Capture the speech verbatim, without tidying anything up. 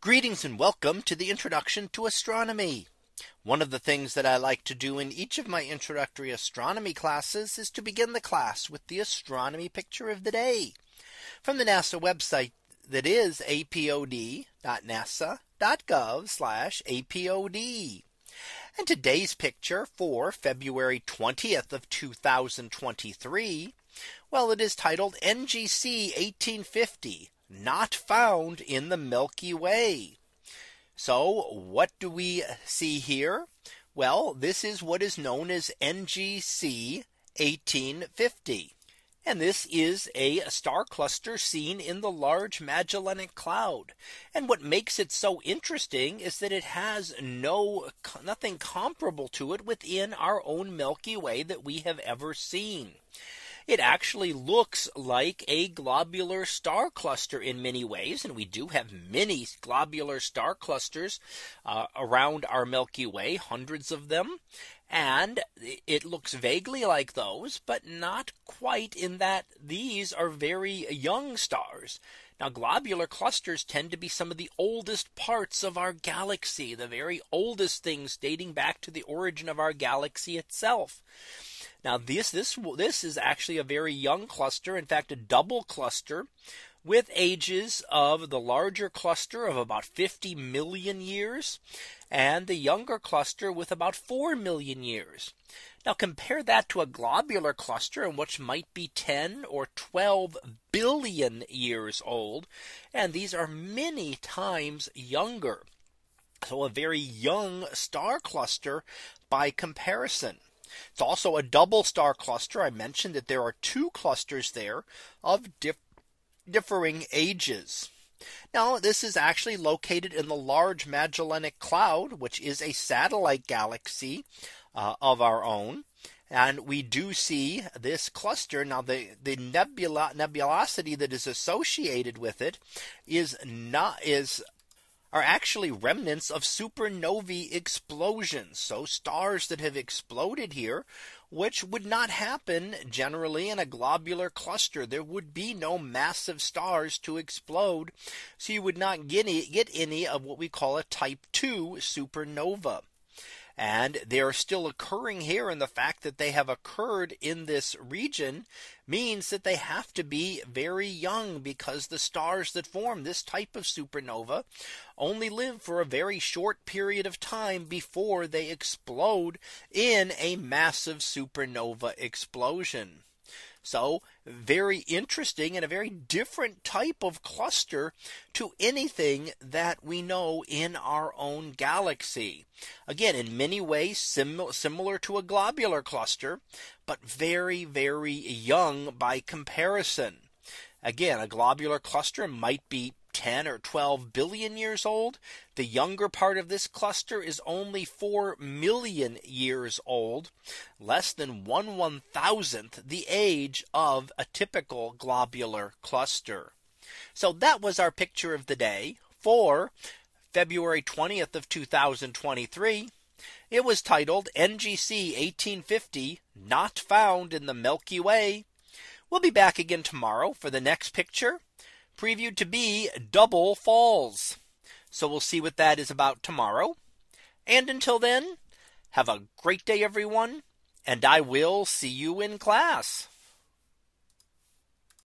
Greetings and welcome to the introduction to astronomy. One of the things that I like to do in each of my introductory astronomy classes is to begin the class with the astronomy picture of the day from the NASA website, that is A P O D dot nasa dot gov slash A P O D. And today's picture for February twentieth of two thousand twenty-three. Well, it is titled N G C eighteen fifty. Not found in the Milky Way. So what do we see here? Well, this is what is known as N G C eighteen fifty. And this is a star cluster seen in the Large Magellanic Cloud. And what makes it so interesting is that it has no nothing comparable to it within our own Milky Way that we have ever seen. It actually looks like a globular star cluster in many ways, and we do have many globular star clusters uh, around our Milky Way, hundreds of them, and it looks vaguely like those, but not quite, in that these are very young stars. Now, globular clusters tend to be some of the oldest parts of our galaxy, the very oldest things dating back to the origin of our galaxy itself. Now, this this this is actually a very young cluster, in fact, a double cluster, with ages of the larger cluster of about fifty million years and the younger cluster with about four million years. Now compare that to a globular cluster, in which might be ten or twelve billion years old, and these are many times younger. So a very young star cluster by comparison. It's also a double star cluster. I mentioned that there are two clusters there of different differing ages. Now, this is actually located in the Large Magellanic Cloud, which is a satellite galaxy uh, of our own. And we do see this cluster. Now, the, the nebula nebulosity that is associated with it is not is are actually remnants of supernovae explosions. So stars that have exploded here, which would not happen generally in a globular cluster. There would be no massive stars to explode. So you would not get any, get any of what we call a type two supernova. And they are still occurring here. And the fact that they have occurred in this region means that they have to be very young, because the stars that form this type of supernova only live for a very short period of time before they explode in a massive supernova explosion. So very interesting, and a very different type of cluster to anything that we know in our own galaxy. Again, in many ways sim similar to a globular cluster, but very, very young by comparison. Again, a globular cluster might be ten or twelve billion years old. The younger part of this cluster is only four million years old, less than one one thousandth the age of a typical globular cluster. So that was our picture of the day for February twentieth of two thousand twenty-three. It was titled N G C eighteen fifty, Not Found in the Milky Way. We'll be back again tomorrow for the next picture, previewed to be double falls. So we'll see what that is about tomorrow. And until then, have a great day, everyone, and I will see you in class.